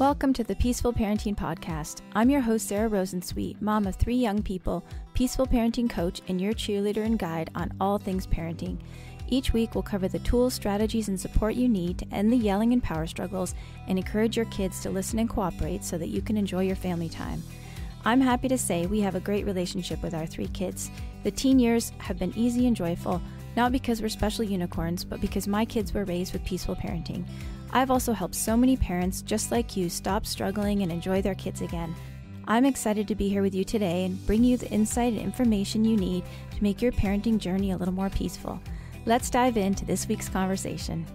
Welcome to the Peaceful Parenting Podcast. I'm your host, Sarah Rosensweet, mom of three young people, peaceful parenting coach, and your cheerleader and guide on all things parenting. Each week, we'll cover the tools, strategies, and support you need to end the yelling and power struggles and encourage your kids to listen and cooperate so that you can enjoy your family time. I'm happy to say we have a great relationship with our three kids. The teen years have been easy and joyful, not because we're special unicorns, but because my kids were raised with peaceful parenting. I've also helped so many parents just like you stop struggling and enjoy their kids again. I'm excited to be here with you today and bring you the insight and information you need to make your parenting journey a little more peaceful. Let's dive into this week's conversation.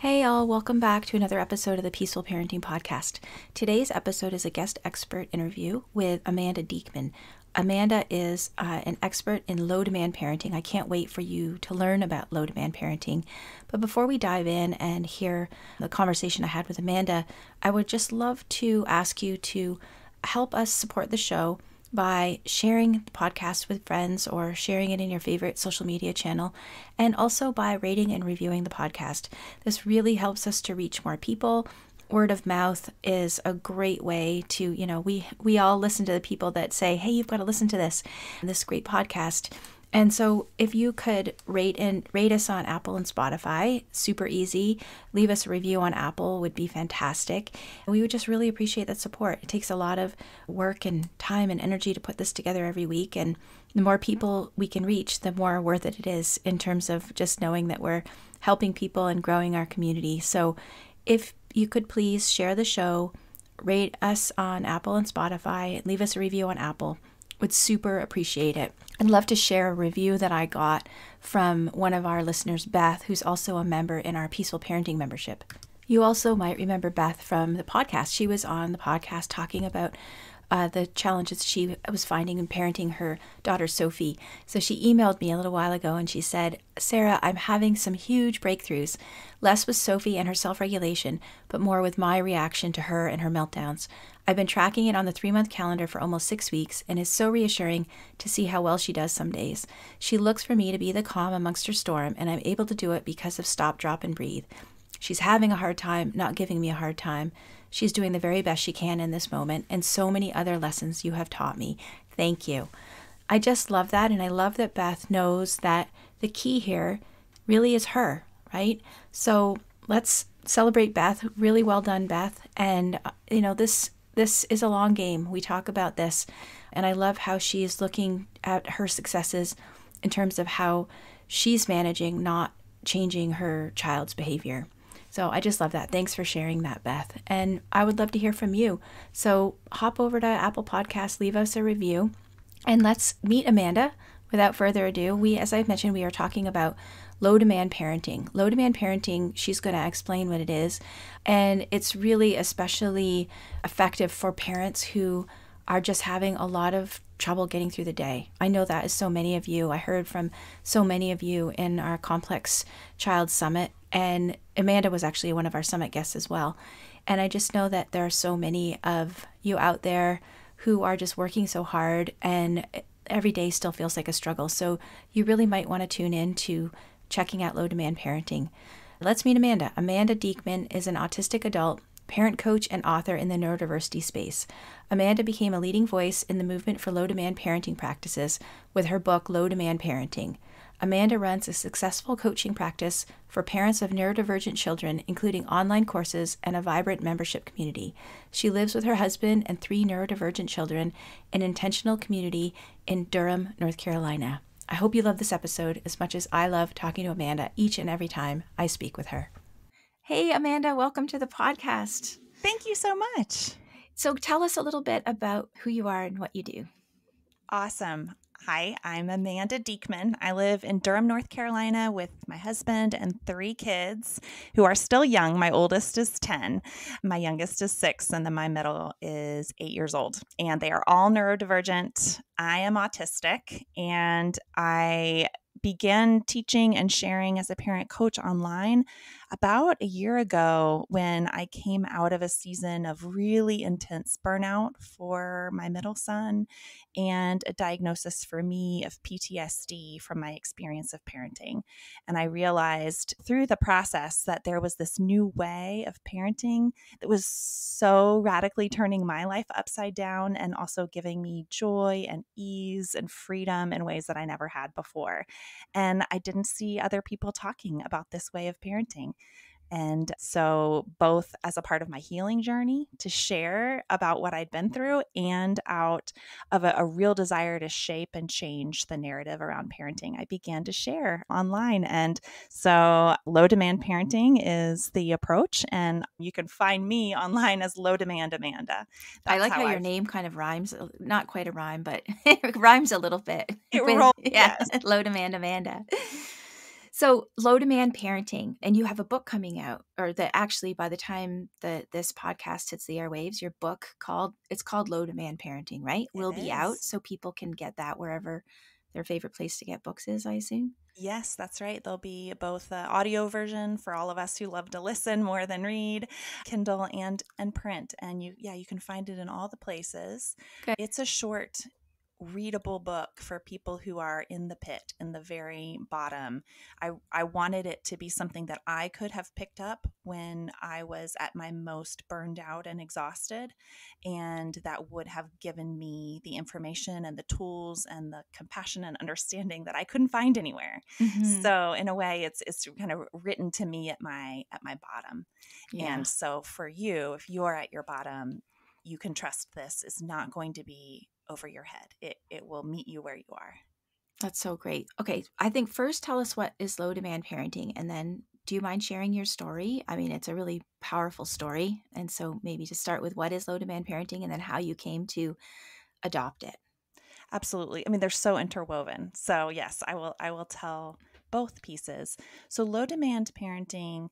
Hey all, welcome back to another episode of the Peaceful Parenting Podcast. Today's episode is a guest expert interview with Amanda Diekman. Amanda is an expert in low demand parenting. I can't wait for you to learn about low demand parenting. But before we dive in and hear the conversation I had with Amanda, I would just love to ask you to help us support the show by sharing the podcast with friends or sharing it in your favorite social media channel, and also by rating and reviewing the podcast. This really helps us to reach more people. Word of mouth is a great way to, we all listen to the people that say, hey, you've got to listen to this great podcast. And so if you could rate us on Apple and Spotify, super easy. Leave us a review on Apple would be fantastic. We would just really appreciate that support. It takes a lot of work and time and energy to put this together every week. And the more people we can reach, the more worth it it is in terms of just knowing that we're helping people and growing our community. So if you could please share the show, rate us on Apple and Spotify, leave us a review on Apple. Would super appreciate it. I'd love to share a review that I got from one of our listeners, Beth, who's also a member in our Peaceful Parenting membership. You also might remember Beth from the podcast. She was on the podcast talking about the challenges she was finding in parenting her daughter, Sophie. So she emailed me a little while ago and she said, Sarah, I'm having some huge breakthroughs, less with Sophie and her self-regulation, but more with my reaction to her and her meltdowns. I've been tracking it on the 3-month calendar for almost 6 weeks, and it's so reassuring to see how well she does some days. She looks for me to be the calm amongst her storm, and I'm able to do it because of stop, drop, and breathe. She's having a hard time, not giving me a hard time. She's doing the very best she can in this moment, and so many other lessons you have taught me. Thank you. I just love that, and I love that Beth knows that the key here really is her, right? So let's celebrate Beth. Really well done, Beth. And, you know, this is a long game. We talk about this, and I love how she is looking at her successes in terms of how she's managing, not changing her child's behavior. So I just love that. Thanks for sharing that, Beth. And I would love to hear from you. So hop over to Apple Podcasts, leave us a review, and let's meet Amanda. Without further ado, as I've mentioned, we are talking about low demand parenting. Low demand parenting, she's going to explain what it is. And it's really especially effective for parents who are just having a lot of trouble getting through the day. I know that is so many of you. I heard from so many of you in our Complex Child Summit, and Amanda was actually one of our summit guests as well. And I just know that there are so many of you out there who are just working so hard, and every day still feels like a struggle. So you really might want to tune in to checking out low demand parenting. Let's meet Amanda. Amanda Diekman is an autistic adult, parent coach, and author in the neurodiversity space. Amanda became a leading voice in the movement for low demand parenting practices with her book, Low Demand Parenting. Amanda runs a successful coaching practice for parents of neurodivergent children, including online courses and a vibrant membership community. She lives with her husband and three neurodivergent children in an intentional community in Durham, North Carolina. I hope you love this episode as much as I love talking to Amanda each and every time I speak with her. Hey, Amanda, welcome to the podcast. Thank you so much. So tell us a little bit about who you are and what you do. Awesome. Hi, I'm Amanda Diekman. I live in Durham, North Carolina with my husband and three kids who are still young. My oldest is 10, my youngest is 6, and then my middle is 8 years old. And they are all neurodivergent. I am autistic, and I began teaching and sharing as a parent coach online about a year ago when I came out of a season of really intense burnout for my middle son and a diagnosis for me of PTSD from my experience of parenting. And I realized through the process that there was this new way of parenting that was so radically turning my life upside down and also giving me joy and ease and freedom in ways that I never had before. And I didn't see other people talking about this way of parenting. And so both as a part of my healing journey to share about what I'd been through and out of a real desire to shape and change the narrative around parenting, I began to share online. And so Low Demand Parenting is the approach. And you can find me online as Low Demand Amanda. That's I like how your name kind of rhymes, not quite a rhyme, but it rhymes a little bit. It rolls. Yeah, yes. Low Demand Amanda. So Low Demand Parenting, and you have a book coming out, or that actually by the time this podcast hits the airwaves, your book called Low Demand Parenting, right? It will be out, so people can get that wherever their favorite place to get books is, I assume. Yes, that's right. There'll be both the audio version for all of us who love to listen more than read, Kindle and print, and you can find it in all the places. Okay. It's a short readable book for people who are in the pit, in the very bottom. I wanted it to be something that I could have picked up when I was at my most burned out and exhausted, and that would have given me the information and the tools and the compassion and understanding that I couldn't find anywhere. Mm-hmm. So in a way, it's kind of written to me at my bottom. Yeah. And so for you, if you're at your bottom, you can trust this is not going to be over your head. It will meet you where you are. That's so great. Okay. I think first tell us what is Low Demand Parenting, and then do you mind sharing your story? I mean, it's a really powerful story. And so maybe to start with, what is Low Demand Parenting, and then how you came to adopt it. Absolutely. I mean, they're so interwoven. So yes, I will tell both pieces. So Low Demand Parenting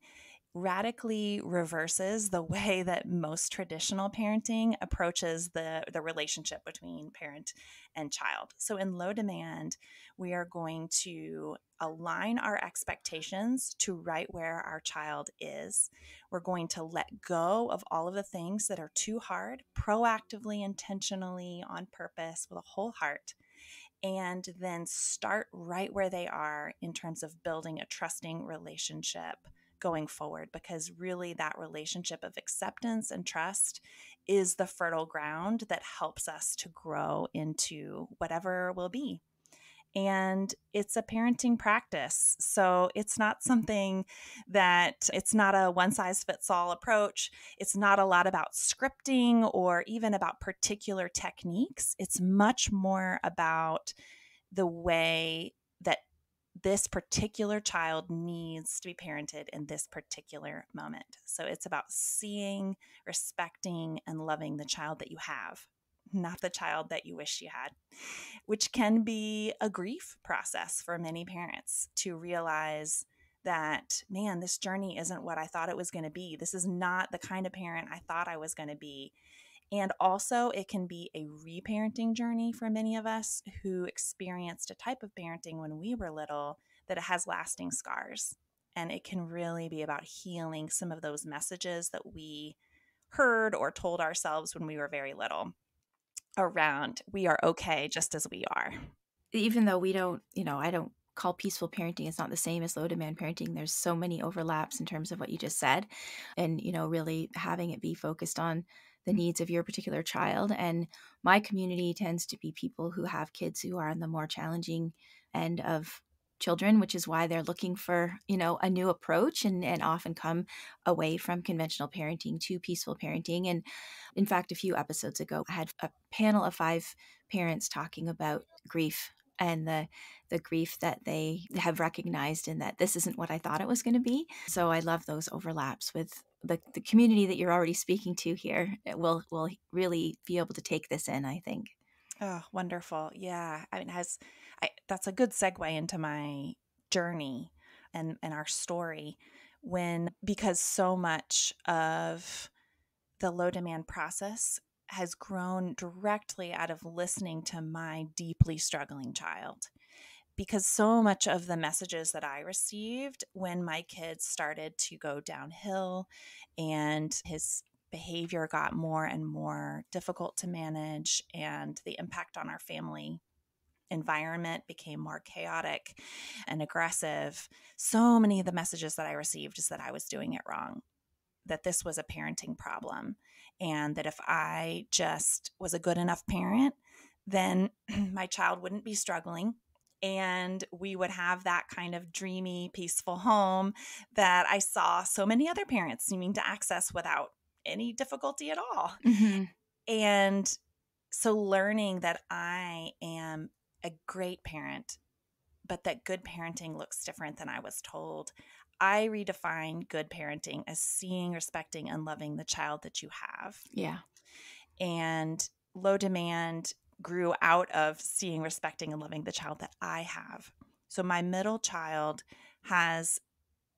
radically reverses the way that most traditional parenting approaches the relationship between parent and child. So in Low Demand, we are going to align our expectations to right where our child is. We're going to let go of all of the things that are too hard, proactively, intentionally, on purpose, with a whole heart, and then start right where they are in terms of building a trusting relationship going forward, because really that relationship of acceptance and trust is the fertile ground that helps us to grow into whatever will be. And it's a parenting practice. So it's not something that it's not a one size fits all approach. It's not a lot about scripting or even about particular techniques. It's much more about the way that this particular child needs to be parented in this particular moment. So it's about seeing, respecting, and loving the child that you have, not the child that you wish you had, which can be a grief process for many parents to realize that, man, this journey isn't what I thought it was going to be. This is not the kind of parent I thought I was going to be. And also it can be a reparenting journey for many of us who experienced a type of parenting when we were little that has lasting scars. And it can really be about healing some of those messages that we heard or told ourselves when we were very little around we are okay just as we are. Even though we don't, I don't call peaceful parenting, it's not the same as Low Demand Parenting. There's so many overlaps in terms of what you just said, and, really having it be focused on the needs of your particular child. And my community tends to be people who have kids who are on the more challenging end of children, which is why they're looking for, a new approach and often come away from conventional parenting to peaceful parenting. And in fact, a few episodes ago, I had a panel of 5 parents talking about grief and the grief that they have recognized in that this isn't what I thought it was going to be. So I love those overlaps with the community that you're already speaking to here. It will really be able to take this in, I think. Oh, wonderful. Yeah. I mean, that's a good segue into my journey and our story because so much of the Low Demand process has grown directly out of listening to my deeply struggling child. because so much of the messages that I received when my kids started to go downhill and his behavior got more and more difficult to manage and the impact on our family environment became more chaotic and aggressive, so many of the messages that I received is that I was doing it wrong, that this was a parenting problem, and that if I just was a good enough parent, then my child wouldn't be struggling and we would have that kind of dreamy, peaceful home that I saw so many other parents seeming to access without any difficulty at all. Mm-hmm. And so learning that I am a great parent, but that good parenting looks different than I was told. I redefine good parenting as seeing, respecting, and loving the child that you have. Yeah. And low demand grew out of seeing, respecting, and loving the child that I have. So my middle child has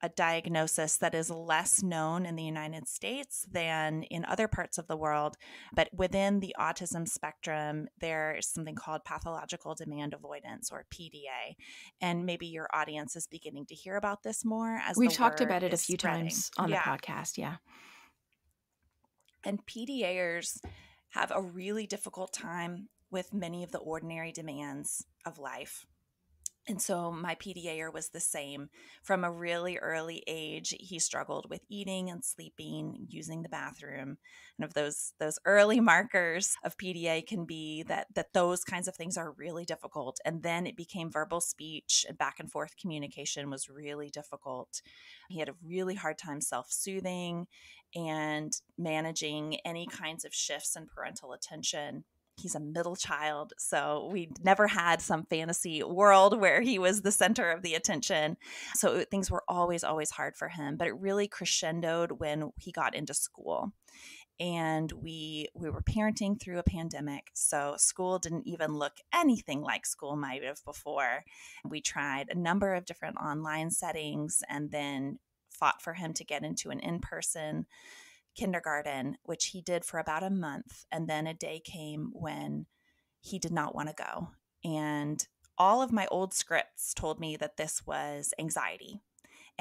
a diagnosis that is less known in the United States than in other parts of the world. But within the autism spectrum, there is something called pathological demand avoidance, or PDA. And maybe your audience is beginning to hear about this more as we've talked about it a few times on the podcast. Yeah. And PDAers have a really difficult time with many of the ordinary demands of life. And so my PDAer was the same. From a really early age, he struggled with eating and sleeping, using the bathroom. And of those early markers of PDA can be that those kinds of things are really difficult. And then it became verbal speech, and back and forth communication was really difficult. He had a really hard time self-soothing and managing any kinds of shifts in parental attention. He's a middle child, so we never had some fantasy world where he was the center of the attention. So things were always, always hard for him, but it really crescendoed when he got into school. And we were parenting through a pandemic, so school didn't even look anything like school might have before. We tried a number of different online settings and then fought for him to get into an in-person kindergarten, which he did for about a month. And then a day came when he did not want to go. And all of my old scripts told me that this was anxiety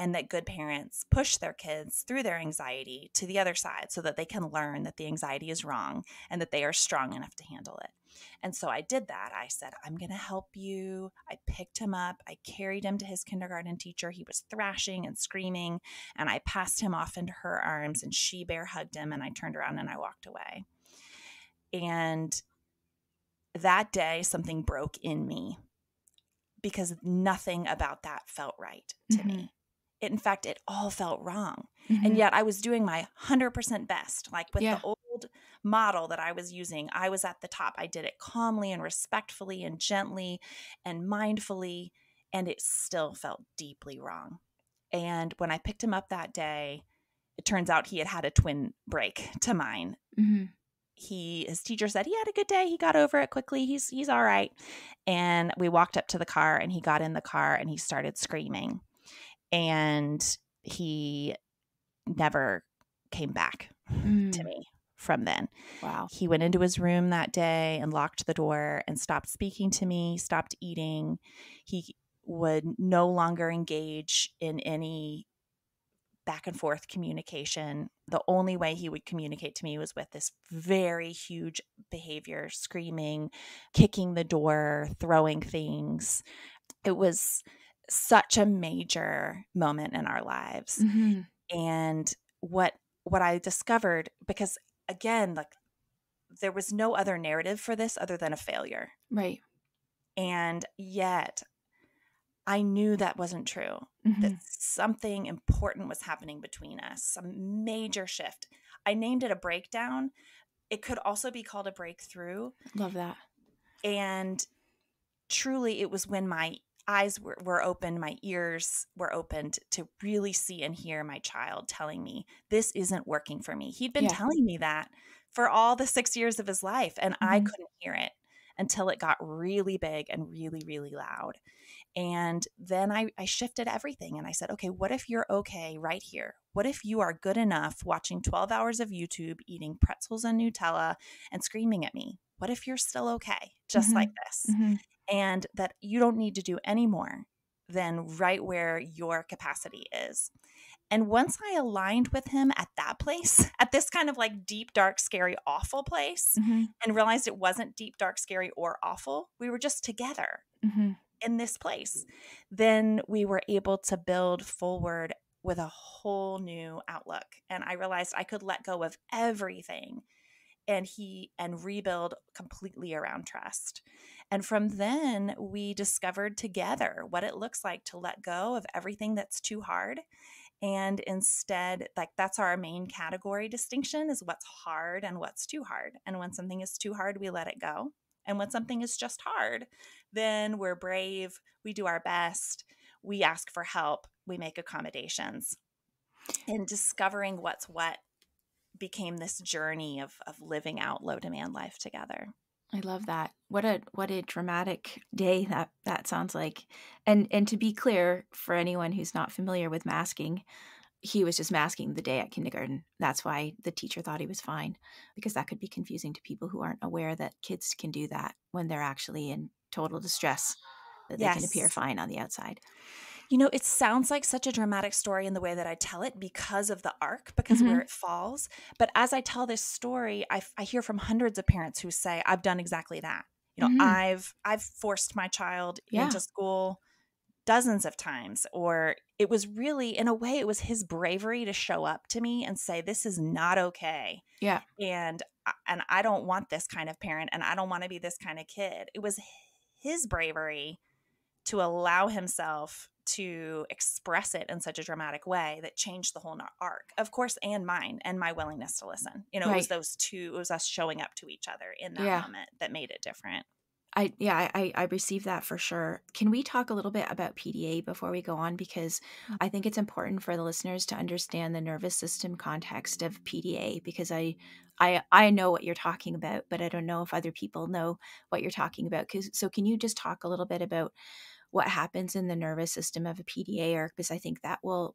and that good parents push their kids through their anxiety to the other side so that they can learn that the anxiety is wrong and that they are strong enough to handle it. And so I did that. I said, I'm going to help you. I picked him up. I carried him to his kindergarten teacher. He was thrashing and screaming, and I passed him off into her arms, and she bear hugged him, and I turned around and I walked away. And that day, something broke in me because nothing about that felt right to mm-hmm. me. It, in fact, it all felt wrong. Mm-hmm. And yet I was doing my 100% best, like with the old model that I was using. I was at the top. I did it calmly and respectfully and gently and mindfully, and it still felt deeply wrong. And when I picked him up that day, it turns out he had had a twin break to mine. Mm-hmm. His teacher said he had a good day. He got over it quickly. He's all right. And we walked up to the car, and he got in the car, and he started screaming. And he never came back to me from then. Wow. He went into his room that day and locked the door and stopped speaking to me, stopped eating. He would no longer engage in any back and forth communication. The only way he would communicate to me was with this very huge behavior, screaming, kicking the door, throwing things. It was such a major moment in our lives. Mm-hmm. And what I discovered, because again, like there was no other narrative for this other than a failure. Right. And yet I knew that wasn't true, mm-hmm. that something important was happening between us, some major shift. I named it a breakdown. It could also be called a breakthrough. Love that. And truly it was when my eyes were open, my ears were opened to really see and hear my child telling me, this isn't working for me. He'd been telling me that for all the 6 years of his life, and mm-hmm. I couldn't hear it until it got really big and really, really loud. And then I shifted everything, and I said, okay, what if you're okay right here? What if you are good enough watching 12 hours of YouTube, eating pretzels and Nutella, and screaming at me? What if you're still okay, just mm-hmm. like this? Mm-hmm. and that you don't need to do any more than right where your capacity is. And once I aligned with him at that place, at this kind of like deep, dark, scary, awful place, mm-hmm. and realized it wasn't deep, dark, scary, or awful, we were just together mm-hmm. in this place, then we were able to build forward with a whole new outlook. And I realized I could let go of everything and rebuild completely around trust. And from then we discovered together what it looks like to let go of everything that's too hard. And instead, like, that's our main category distinction, is what's hard and what's too hard. And when something is too hard, we let it go. And when something is just hard, then we're brave. We do our best. We ask for help. We make accommodations. And discovering what's what became this journey of living out low demand life together. I love that. What a dramatic day that sounds like. And to be clear, for anyone who's not familiar with masking, he was just masking the day at kindergarten. That's why the teacher thought he was fine, because that could be confusing to people who aren't aware that kids can do that when they're actually in total distress, that yes. they can appear fine on the outside. You know, it sounds like such a dramatic story in the way that I tell it because of the arc, because mm-hmm. where it falls. But as I tell this story, I hear from hundreds of parents who say, I've done exactly that. You know, mm-hmm. I've forced my child yeah. into school dozens of times, or it was really, in a way, it was his bravery to show up to me and say, this is not okay. Yeah. And I don't want this kind of parent, and I don't want to be this kind of kid. It was his bravery to allow himself to express it in such a dramatic way that changed the whole arc, of course, and mine and my willingness to listen. You know, right. It was those two, it was us showing up to each other in that yeah. moment that made it different. I received that for sure. Can we talk a little bit about PDA before we go on? Because I think it's important for the listeners to understand the nervous system context of PDA, because I know what you're talking about, but I don't know if other people know what you're talking about. So can you just talk a little bit about what happens in the nervous system of a PDA arc, because I think that will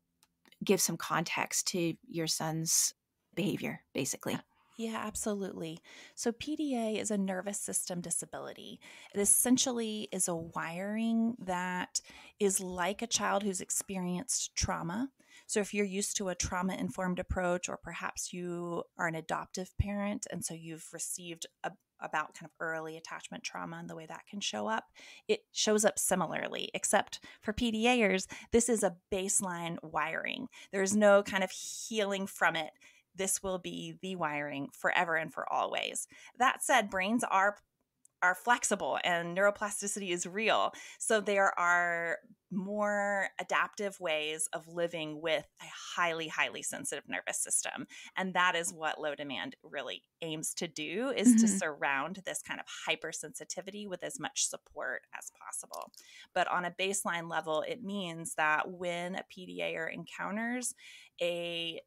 give some context to your son's behavior, basically. Yeah, absolutely. So PDA is a nervous system disability. It essentially is a wiring that is like a child who's experienced trauma. So if you're used to a trauma-informed approach, or perhaps you are an adoptive parent, and so you've received about kind of early attachment trauma and the way that can show up, it shows up similarly, except for PDAers, this is a baseline wiring. There's no kind of healing from it. This will be the wiring forever and for always. That said, brains are flexible and neuroplasticity is real. So there are more adaptive ways of living with a highly, highly sensitive nervous system. And that is what low demand really aims to do, is mm-hmm. to surround this kind of hypersensitivity with as much support as possible. But on a baseline level, it means that when a PDAer encounters a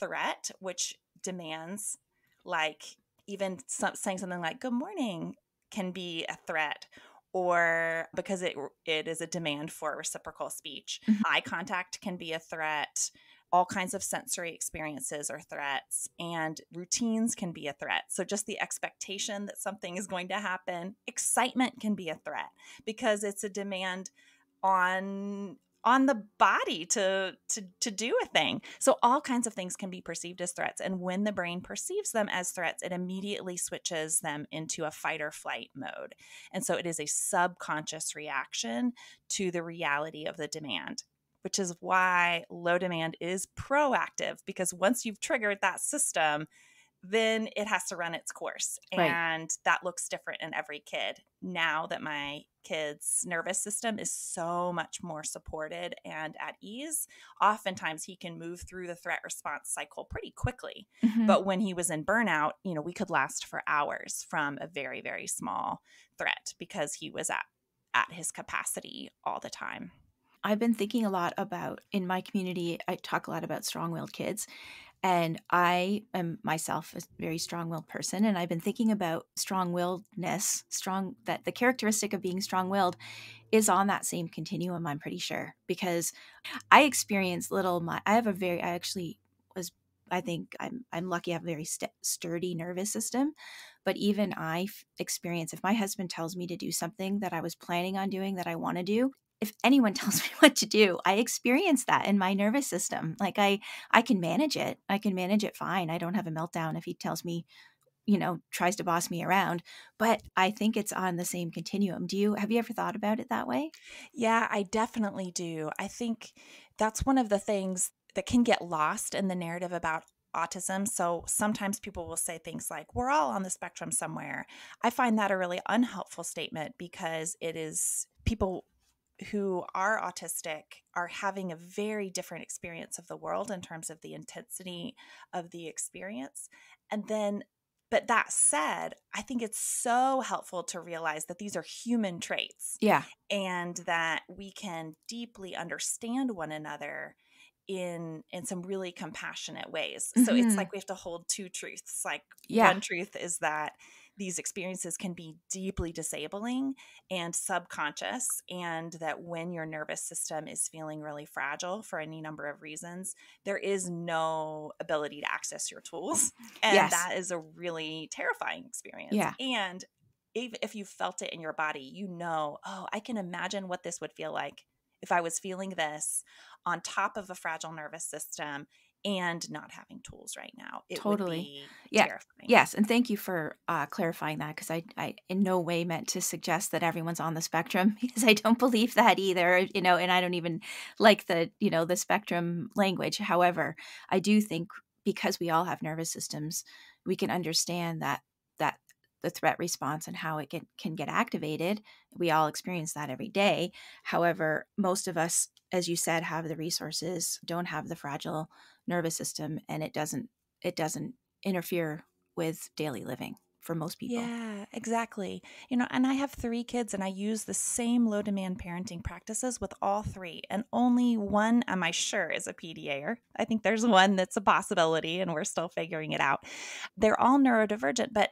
threat, which demands, like, even saying something like, good morning can be a threat, or because it is a demand for reciprocal speech. Mm-hmm. Eye contact can be a threat. All kinds of sensory experiences are threats, and routines can be a threat. So just the expectation that something is going to happen, excitement can be a threat because it's a demand on the body to do a thing. So all kinds of things can be perceived as threats. And when the brain perceives them as threats, it immediately switches them into a fight or flight mode. And so it is a subconscious reaction to the reality of the demand, which is why low demand is proactive, because once you've triggered that system, then it has to run its course. Right. And that looks different in every kid. Now that my kid's nervous system is so much more supported and at ease, oftentimes he can move through the threat response cycle pretty quickly. Mm-hmm. But when he was in burnout, you know, we could last for hours from a very, very small threat because he was at his capacity all the time. I've been thinking a lot about, in my community, I talk a lot about strong-willed kids. And I am myself a very strong-willed person, and I've been thinking about strong-willedness, that the characteristic of being strong-willed is on that same continuum, I'm pretty sure, because I experienced I actually was I think I'm lucky. I have a very sturdy nervous system, but even I experience, if my husband tells me to do something that I was planning on doing that I want to do, if anyone tells me what to do, I experience that in my nervous system. Like I can manage it. I can manage it fine. I don't have a meltdown if he tells me, you know, tries to boss me around, but I think it's on the same continuum. Have you ever thought about it that way? Yeah, I definitely do. I think that's one of the things that can get lost in the narrative about autism. So sometimes people will say things like, we're all on the spectrum somewhere. I find that a really unhelpful statement because it is people who are autistic are having a very different experience of the world in terms of the intensity of the experience. But that said, I think it's so helpful to realize that these are human traits. Yeah. And that we can deeply understand one another in some really compassionate ways. Mm-hmm. So it's like we have to hold two truths. Like one truth is that these experiences can be deeply disabling and subconscious, and that when your nervous system is feeling really fragile for any number of reasons, there is no ability to access your tools. And that is a really terrifying experience. Yeah. And even if you felt it in your body, you know, oh, I can imagine what this would feel like if I was feeling this on top of a fragile nervous system and not having tools right now. It would be terrifying. Yes. And thank you for clarifying that, because I in no way meant to suggest that everyone's on the spectrum, because I don't believe that either, you know, and I don't even like the, you know, the spectrum language. However, I do think because we all have nervous systems, we can understand that the threat response and how it can get activated. We all experience that every day. However, most of us, as you said, have the resources, don't have the fragile nervous system, and it doesn't interfere with daily living for most people. Yeah, exactly. You know, and I have three kids, and I use the same low demand parenting practices with all three, and only one am I sure is a PDA'er. I think there's one that's a possibility, and we're still figuring it out. They're all neurodivergent, but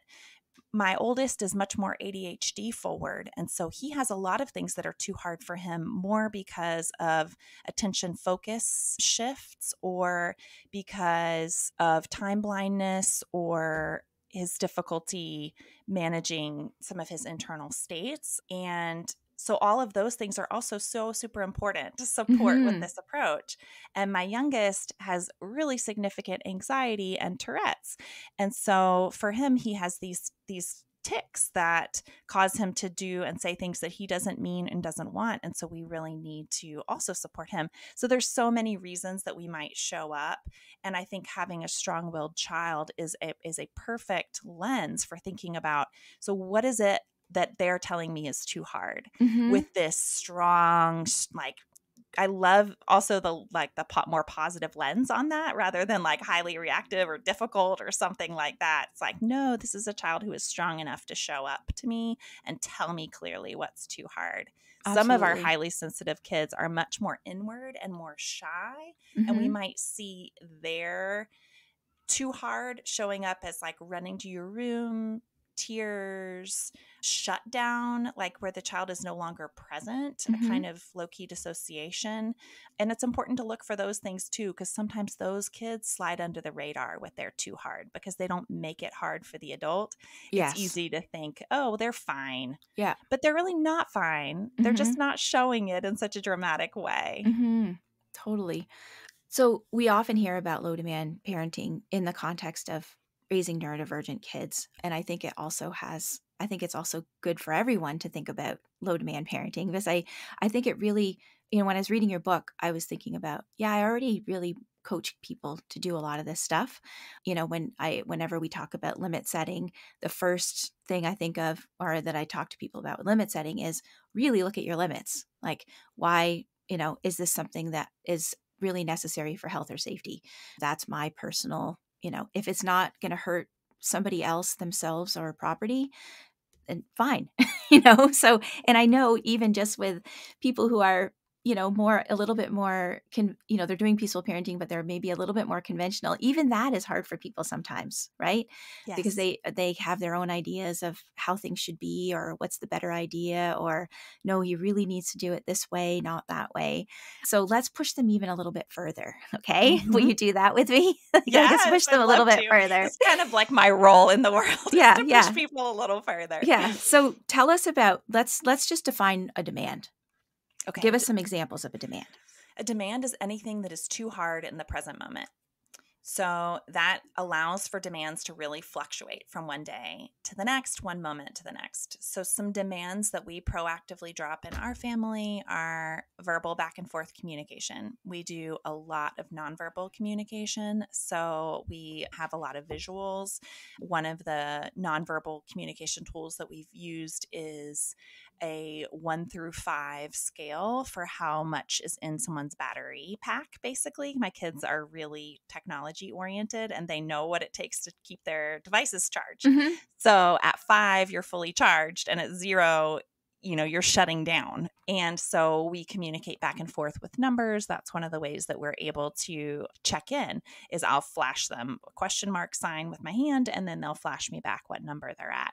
my oldest is much more ADHD forward. And so he has a lot of things that are too hard for him, more because of attention focus shifts or because of time blindness or his difficulty managing some of his internal states. And so all of those things are also so super important to support with this approach. And my youngest has really significant anxiety and Tourette's. And so for him, he has these tics that cause him to do and say things that he doesn't mean and doesn't want. And so we really need to also support him. So there's so many reasons that we might show up. And I think having a strong-willed child is a perfect lens for thinking about, so what is it that they're telling me is too hard with this strong, like, I love also the more positive lens on that rather than like highly reactive or difficult or something like that. It's like, no, this is a child who is strong enough to show up to me and tell me clearly what's too hard. Absolutely. Some of our highly sensitive kids are much more inward and more shy, and we might see their too hard showing up as like running to your room, tears, shutdown, like where the child is no longer present, a kind of low-key dissociation. And it's important to look for those things too, because sometimes those kids slide under the radar with their too hard because they don't make it hard for the adult. Yes. It's easy to think, oh, they're fine. Yeah. But they're really not fine. They're just not showing it in such a dramatic way. Mm-hmm. Totally. So we often hear about low demand parenting in the context of raising neurodivergent kids. And I think it's also good for everyone to think about low demand parenting, because I think it really, you know, when I was reading your book, I was thinking about, I already really coach people to do a lot of this stuff. You know, whenever we talk about limit setting, the first thing I think of, or that I talk to people about with limit setting, is really look at your limits. Like, why, you know, is this something that is really necessary for health or safety? That's my personal, you know, if it's not going to hurt somebody else, themselves, or property, then fine, you know? So, and I know even just with people who are you know, more, a little bit more, you know, they're doing peaceful parenting, but they're maybe a little bit more conventional. Even that is hard for people sometimes, right? Yes. Because they have their own ideas of how things should be, or what's the better idea, or no, he really needs to do it this way, not that way. So let's push them even a little bit further. Okay. Mm-hmm. Will you do that with me? Yeah. Let's push them a little bit further. It's kind of like my role in the world. Yeah. To push people a little further. Yeah. So tell us about, let's just define a demand. Okay. Give us some examples of a demand. A demand is anything that is too hard in the present moment. So that allows for demands to really fluctuate from one day to the next, one moment to the next. So some demands that we proactively drop in our family are verbal back and forth communication. We do a lot of nonverbal communication. So we have a lot of visuals. One of the nonverbal communication tools that we've used is a 1 through 5 scale for how much is in someone's battery pack, basically. My kids are really technology oriented and they know what it takes to keep their devices charged. Mm-hmm. So at 5, you're fully charged, and at 0, you know, you're shutting down. And so we communicate back and forth with numbers. That's one of the ways that we're able to check in, is I'll flash them a question mark sign with my hand, and then they'll flash me back what number they're at.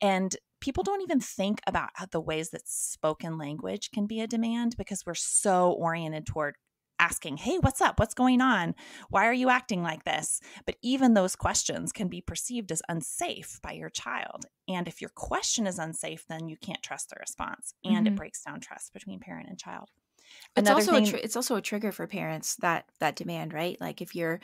And people don't even think about the ways that spoken language can be a demand, because we're so oriented toward asking, hey, what's up? What's going on? Why are you acting like this? But even those questions can be perceived as unsafe by your child. And if your question is unsafe, then you can't trust the response. And mm-hmm. it breaks down trust between parent and child. It's also a trigger for parents, that demand, right? Like if you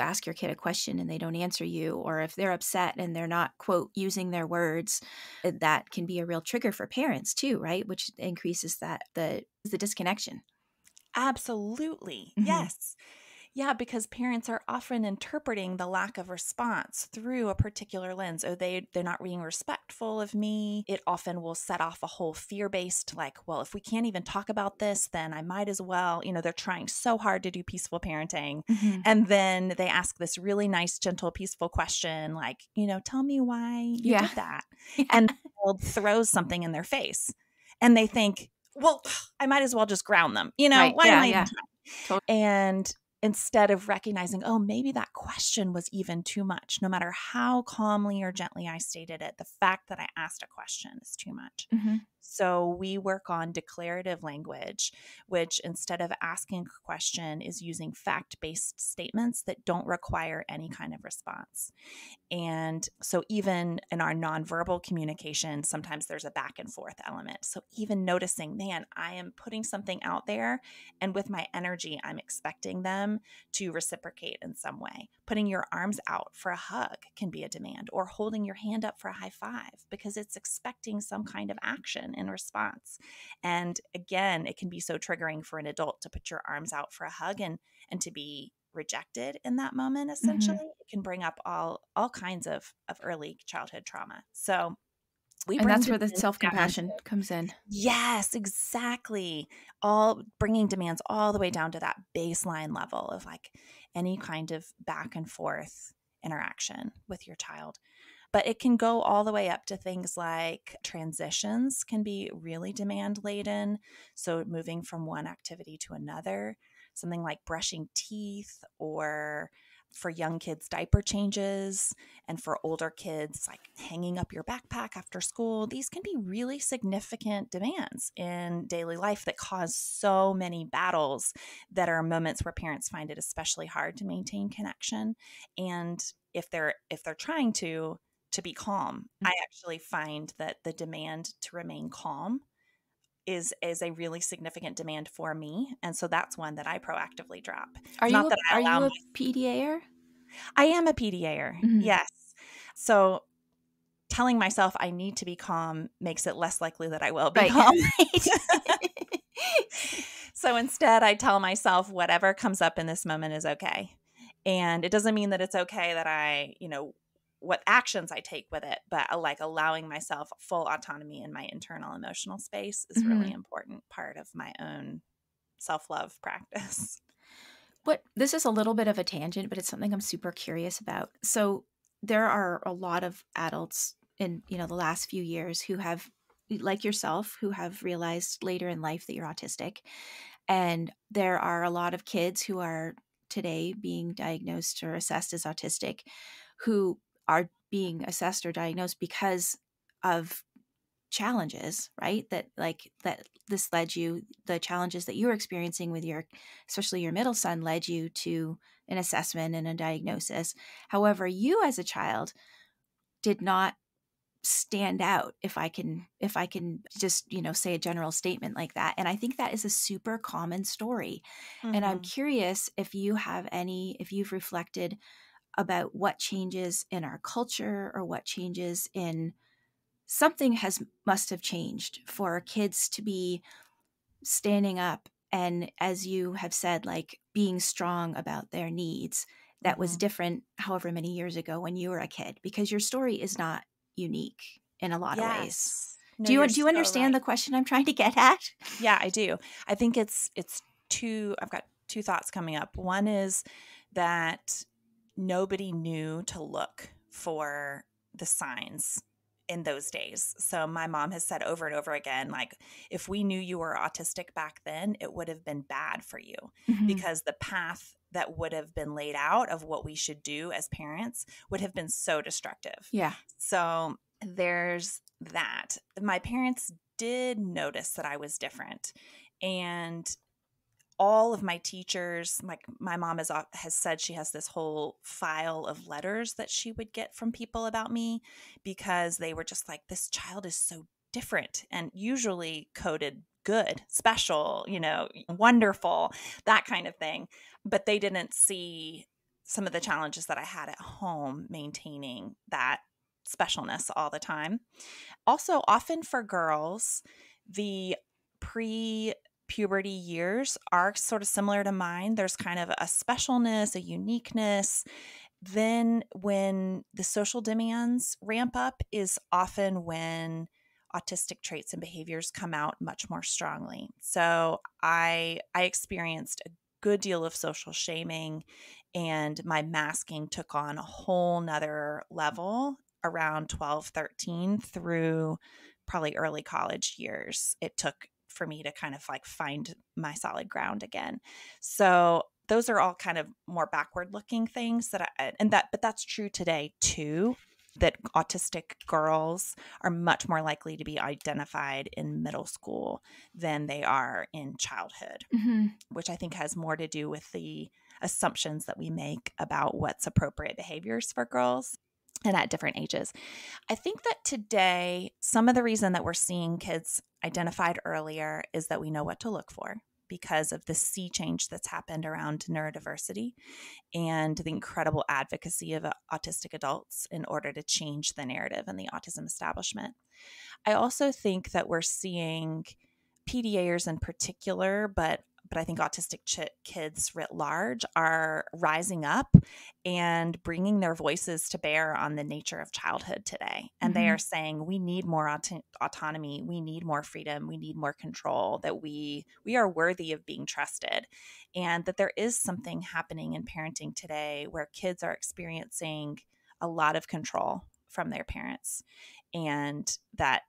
ask your kid a question and they don't answer you, or if they're upset and they're not, quote, using their words, that can be a real trigger for parents too, right? Which increases the disconnection. Absolutely. Mm-hmm. Yes. Yeah, because parents are often interpreting the lack of response through a particular lens. Oh, they're not being respectful of me. It often will set off a whole fear-based, like, well, if we can't even talk about this, then I might as well. You know, they're trying so hard to do peaceful parenting. Mm-hmm. And then they ask this really nice, gentle, peaceful question, like, you know, tell me why you did that. And the child throws something in their face. And they think, well, I might as well just ground them. You know, right. Why am I even trying? Totally. And instead of recognizing, oh, maybe that question was even too much, no matter how calmly or gently I stated it, the fact that I asked a question is too much. Mm-hmm. So we work on declarative language, which instead of asking a question is using fact-based statements that don't require any kind of response. And so even in our nonverbal communication, sometimes there's a back and forth element. So even noticing, man, I am putting something out there, and with my energy, I'm expecting them to reciprocate in some way. Putting your arms out for a hug can be a demand, or holding your hand up for a high five, because it's expecting some kind of action in response. And again, it can be so triggering for an adult to put your arms out for a hug and to be rejected in that moment, essentially. Mm-hmm. It can bring up all kinds of early childhood trauma. So that's where the self-compassion comes in. Yes, exactly. All bringing demands all the way down to that baseline level of like any kind of back and forth interaction with your child. But it can go all the way up to things like transitions can be really demand-laden. So moving from one activity to another, something like brushing teeth, or for young kids, diaper changes, and for older kids, like hanging up your backpack after school. These can be really significant demands in daily life that cause so many battles that are moments where parents find it especially hard to maintain connection. And if they're trying to be calm, mm-hmm. I actually find that the demand to remain calm is a really significant demand for me. And so that's one that I proactively drop. Are you a PDA'er? I am a PDA'er, mm-hmm. yes. So telling myself I need to be calm makes it less likely that I will be calm. So instead, I tell myself whatever comes up in this moment is okay. And it doesn't mean that it's okay that I, you know, what actions I take with it, but like allowing myself full autonomy in my internal emotional space is mm-hmm. really important part of my own self-love practice. This is a little bit of a tangent, but it's something I'm super curious about. So there are a lot of adults in, you know, the last few years who have, like yourself, who have realized later in life that you're autistic. And there are a lot of kids who are today being diagnosed or assessed as autistic who are being assessed or diagnosed because of challenges, right? That this led you, the challenges that you were experiencing with your, especially your middle son, led you to an assessment and a diagnosis. However, you as a child did not stand out, if I can just, say a general statement like that. And I think that is a super common story. Mm-hmm. And I'm curious if you've reflected about what changes in our culture or what changes in something must have changed for kids to be standing up. And as you have said, like being strong about their needs, that was different however many years ago when you were a kid, because your story is not unique in a lot of ways. No, do you understand the question I'm trying to get at? Yeah, I do. I think I've got two thoughts coming up. One is that nobody knew to look for the signs in those days. So my mom has said over and over again, like, if we knew you were autistic back then, it would have been bad for you, mm-hmm. because the path that would have been laid out of what we should do as parents would have been so destructive. Yeah. So there's that. My parents did notice that I was different, and all of my teachers, like my mom has said she has this whole file of letters that she would get from people about me, because they were just like, this child is so different, and usually coded good, special, wonderful, that kind of thing. But they didn't see some of the challenges that I had at home maintaining that specialness all the time. Also, often for girls, the pre-puberty years are sort of similar to mine. There's kind of a specialness, a uniqueness. Then when the social demands ramp up is often when autistic traits and behaviors come out much more strongly. So I experienced a good deal of social shaming, and my masking took on a whole nother level around 12, 13 through probably early college years. It took for me to kind of like find my solid ground again. So those are all kind of more backward looking things but that's true today too. That autistic girls are much more likely to be identified in middle school than they are in childhood, mm-hmm. which I think has more to do with the assumptions that we make about what's appropriate behaviors for girls and at different ages. I think that today, some of the reason that we're seeing kids identified earlier is that we know what to look for, because of the sea change that's happened around neurodiversity and the incredible advocacy of autistic adults in order to change the narrative in the autism establishment. I also think that we're seeing PDAers in particular, but I think autistic kids writ large are rising up and bringing their voices to bear on the nature of childhood today. And mm-hmm. they are saying, we need more autonomy. We need more freedom. We need more control, that we are worthy of being trusted, and that there is something happening in parenting today where kids are experiencing a lot of control from their parents, and that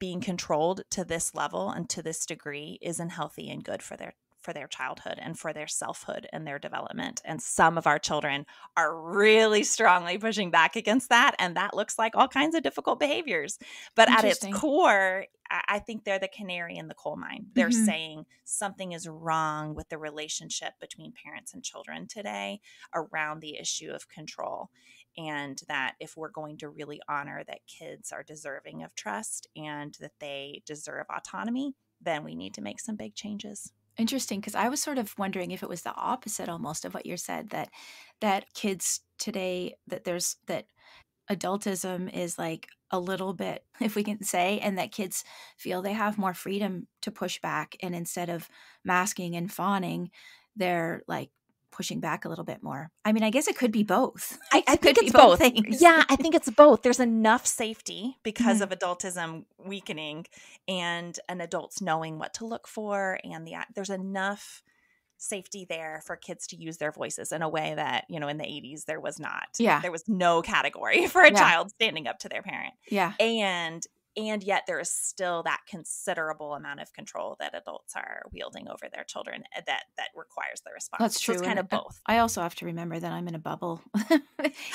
being controlled to this level and to this degree isn't healthy and good for their childhood and for their selfhood and their development. And some of our children are really strongly pushing back against that. And that looks like all kinds of difficult behaviors. But at its core, I think they're the canary in the coal mine. They're mm-hmm. saying something is wrong with the relationship between parents and children today around the issue of control. And that if we're going to really honor that kids are deserving of trust and that they deserve autonomy, then we need to make some big changes. Interesting, because I was sort of wondering if it was the opposite almost of what you said, that kids today, that adultism is like a little bit, if we can say, and that kids feel they have more freedom to push back. And instead of masking and fawning, they're like pushing back a little bit more. I mean, I guess it could be both. I think it's both. Yeah, I think it's both. There's enough safety because mm-hmm. of adultism weakening and an adult's knowing what to look for. And there's enough safety there for kids to use their voices in a way that, in the 80s, there was not. Yeah. There was no category for a child standing up to their parent. Yeah. And And yet there is still that considerable amount of control that adults are wielding over their children that requires the response. That's true. So it's kind of both. I also have to remember that I'm in a bubble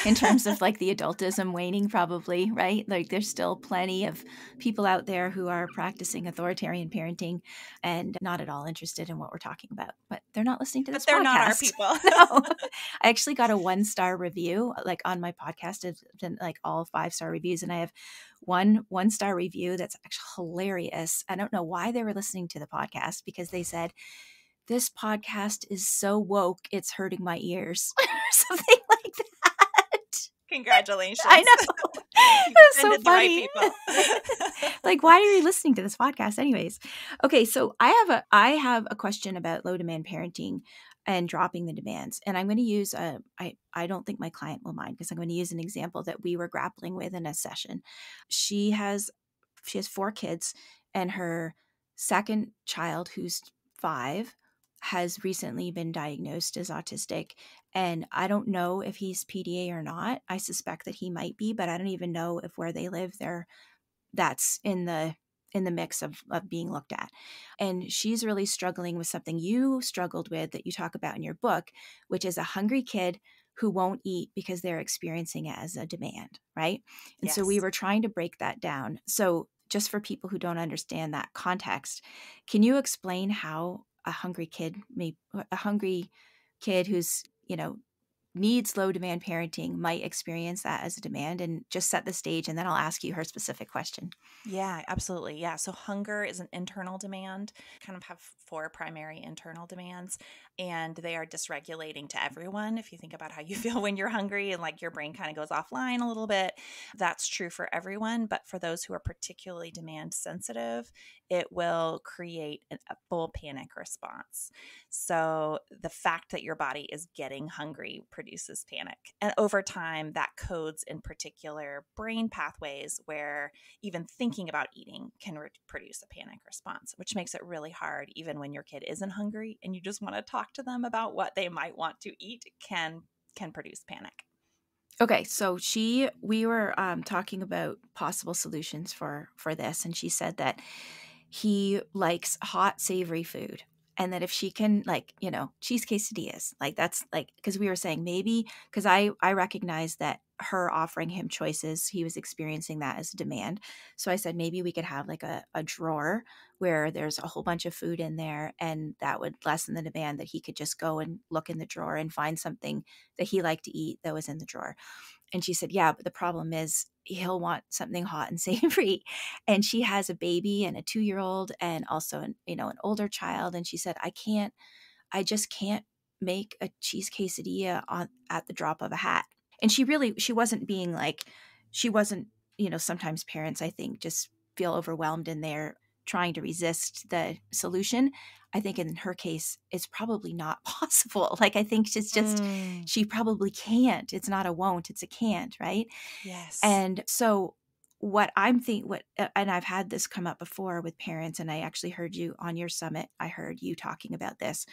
in terms of like the adultism waning probably, right? Like there's still plenty of people out there who are practicing authoritarian parenting and not at all interested in what we're talking about, but they're not listening to this podcast. But they're not our people. No. I actually got a 1-star review like on my podcast. It's been like all 5-star reviews, and I have one-star review that's actually hilarious. I don't know why they were listening to the podcast, because they said, "This podcast is so woke, it's hurting my ears." Something like that. Congratulations. I know. That's so funny. Like, why are you listening to this podcast anyways? Okay, so I have a question about low demand parenting and dropping the demands. And I'm going to use I don't think my client will mind, because I'm going to use an example that we were grappling with in a session. She has 4 kids, and her second child, who's 5, has recently been diagnosed as autistic. And I don't know if he's PDA or not. I suspect that he might be, but I don't even know if where they live there, that's in the mix of being looked at. And she's really struggling with something you struggled with that you talk about in your book, which is a hungry kid who won't eat because they're experiencing it as a demand, right? And yes. So we were trying to break that down. So just for people who don't understand that context, can you explain how a hungry kid who's, you know, needs low demand parenting might experience that as a demand, and just set the stage, and then I'll ask you her specific question. Yeah, absolutely. Yeah. So hunger is an internal demand. Kind of have 4 primary internal demands, and they are dysregulating to everyone. If you think about how you feel when you're hungry and like your brain kind of goes offline a little bit, that's true for everyone. But for those who are particularly demand sensitive, it will create a full panic response. So the fact that your body is getting hungry produces panic. And over time, that codes in particular brain pathways where even thinking about eating can produce a panic response, which makes it really hard. Even when your kid isn't hungry and you just want to talk to them about what they might want to eat, can produce panic. Okay, so we were talking about possible solutions for this, and she said that he likes hot, savory food. And that if she can, like, you know, cheese quesadillas, like that's like, because we were saying maybe, because I recognize that her offering him choices, he was experiencing that as a demand. So I said, maybe we could have like a drawer where there's a whole bunch of food in there, and that would lessen the demand, that he could just go and look in the drawer and find something that he liked to eat that was in the drawer. And she said, yeah, but the problem is he'll want something hot and savory. And she has a baby and a 2-year-old and also an older child. And she said, I just can't make a cheese quesadilla at the drop of a hat. And she wasn't, sometimes parents, I think, just feel overwhelmed in their trying to resist the solution. I think in her case, it's probably not possible. Like, I think it's just, she probably can't. It's not a won't, it's a can't, right? Yes. And so and I've had this come up before with parents, and I actually heard you on your summit, I heard you talking about this.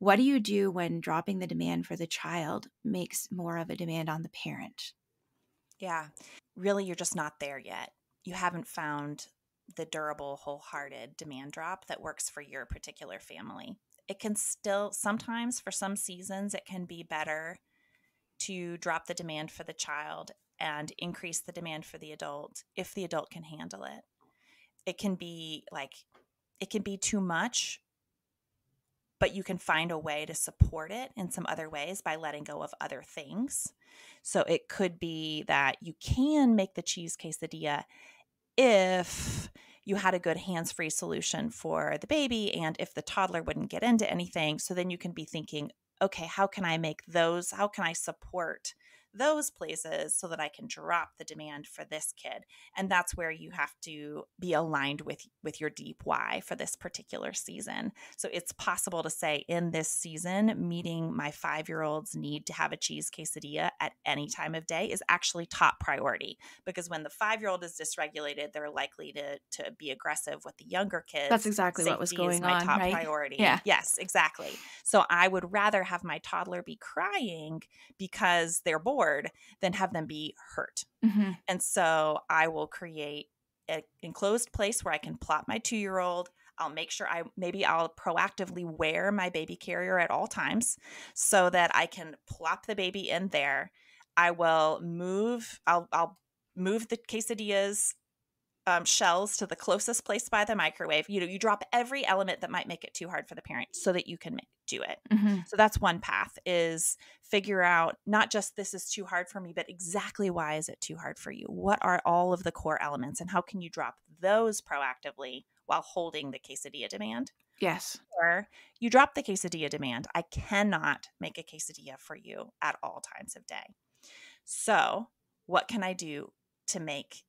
What do you do when dropping the demand for the child makes more of a demand on the parent? Yeah. Really, you're just not there yet. You haven't found the durable, wholehearted demand drop that works for your particular family. It can still, sometimes for some seasons, it can be better to drop the demand for the child and increase the demand for the adult if the adult can handle it. It can be too much, but you can find a way to support it in some other ways by letting go of other things. So it could be that you can make the cheese quesadilla if you had a good hands-free solution for the baby and if the toddler wouldn't get into anything. So then you can be thinking, okay, how can I support those places so that I can drop the demand for this kid? And that's where you have to be aligned with your deep why for this particular season. So it's possible to say, in this season, meeting my 5-year-old's need to have a cheese quesadilla at any time of day is actually top priority, because when the 5-year-old is dysregulated, they're likely to be aggressive with the younger kids. That's exactly what was going on, right? Safety is my top priority. Yeah. Yes, exactly. So I would rather have my toddler be crying because they're bored than have them be hurt. Mm-hmm. And so I will create an enclosed place where I can plop my 2-year-old. I'll make sure I'll proactively wear my baby carrier at all times so that I can plop the baby in there. I will move, I'll move the quesadillas shells to the closest place by the microwave. You know, you drop every element that might make it too hard for the parent so that you can do it. Mm-hmm. So that's one path, is figure out not just this is too hard for me, but exactly why is it too hard for you? What are all of the core elements and how can you drop those proactively while holding the quesadilla demand? Yes. Or you drop the quesadilla demand. I cannot make a quesadilla for you at all times of day. So what can I do to make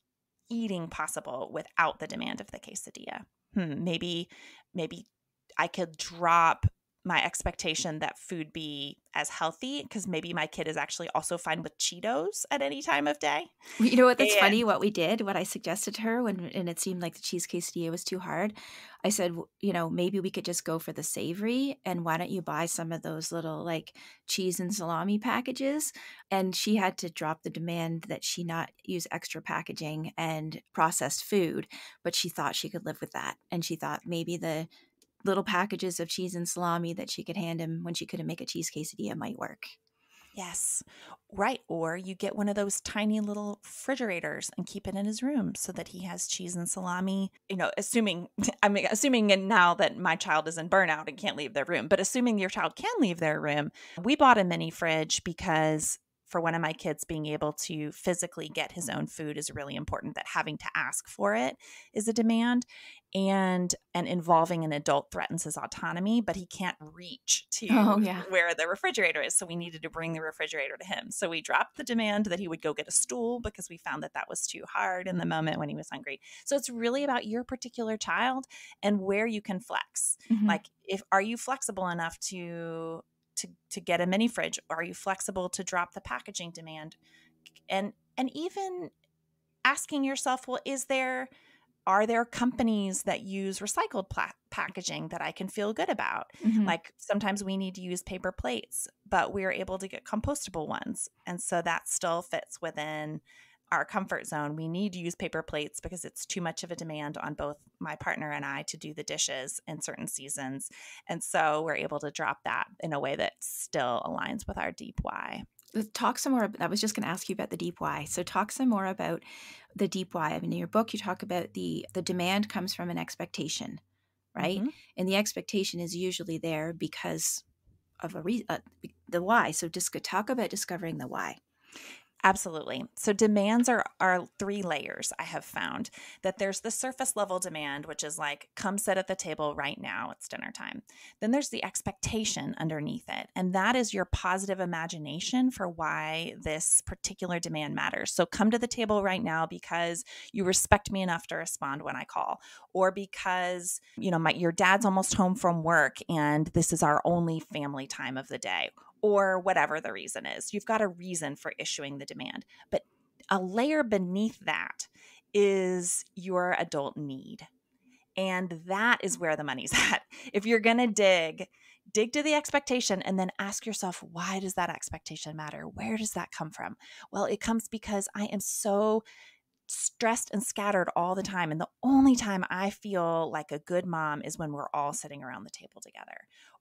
eating possible without the demand of the quesadilla? Maybe I could drop my expectation that food be as healthy, because maybe my kid is actually also fine with Cheetos at any time of day. You know what? That's funny. What we did, what I suggested to her when it seemed like the cheese quesadilla was too hard, I said, you know, maybe we could just go for the savory, and why don't you buy some of those little like cheese and salami packages? And she had to drop the demand that she not use extra packaging and processed food, but she thought she could live with that. And she thought maybe the little packages of cheese and salami that she could hand him when she couldn't make a cheese quesadilla might work. Yes. Right. Or you get one of those tiny little refrigerators and keep it in his room so that he has cheese and salami, you know, assuming and now that my child is in burnout and can't leave their room, but assuming your child can leave their room, we bought a mini fridge because for one of my kids, being able to physically get his own food is really important, that having to ask for it is a demand. And involving an adult threatens his autonomy, but he can't reach to where the refrigerator is. So we needed to bring the refrigerator to him. So we dropped the demand that he would go get a stool because we found that that was too hard in the moment when he was hungry. So it's really about your particular child and where you can flex. Mm-hmm. Like, are you flexible enough to get a mini fridge? Are you flexible to drop the packaging demand? And even asking yourself, well, are there companies that use recycled packaging that I can feel good about? Mm-hmm. Like sometimes we need to use paper plates, but we're able to get compostable ones. And so that still fits within our comfort zone. We need to use paper plates because it's too much of a demand on both my partner and I to do the dishes in certain seasons. And so we're able to drop that in a way that still aligns with our deep why. Talk some more. I was just going to ask you about the deep why. So talk some more about the deep why. I mean, in your book, you talk about the demand comes from an expectation, right? Mm-hmm. And the expectation is usually there because of the why. So just talk about discovering the why. Absolutely. So demands are 3 layers, I have found. That there's the surface level demand, which is like, come sit at the table right now, it's dinner time. Then there's the expectation underneath it. And that is your positive imagination for why this particular demand matters. So come to the table right now because you respect me enough to respond when I call, or because, you know, your dad's almost home from work and this is our only family time of the day, or whatever the reason is. You've got a reason for issuing the demand. But a layer beneath that is your adult need. And that is where the money's at. If you're going to dig to the expectation and then ask yourself, why does that expectation matter? Where does that come from? Well, it comes because I am so stressed and scattered all the time. And the only time I feel like a good mom is when we're all sitting around the table together.